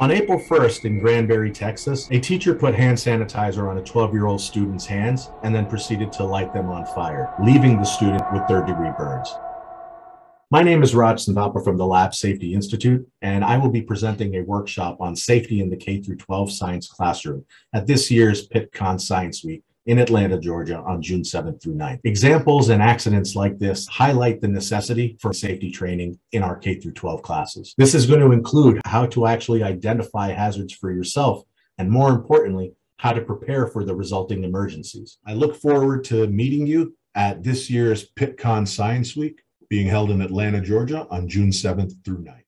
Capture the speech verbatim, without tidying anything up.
On April first in Granbury, Texas, a teacher put hand sanitizer on a twelve-year-old student's hands and then proceeded to light them on fire, leaving the student with third-degree burns. My name is Raj Santhappa from the Lab Safety Institute, and I will be presenting a workshop on safety in the K through twelve science classroom at this year's Pittcon Science Week in Atlanta, Georgia on June seventh through ninth. Examples and accidents like this highlight the necessity for safety training in our K through twelve classes. This is going to include how to actually identify hazards for yourself and, more importantly, how to prepare for the resulting emergencies. I look forward to meeting you at this year's Pittcon Science Week being held in Atlanta, Georgia on June seventh through ninth.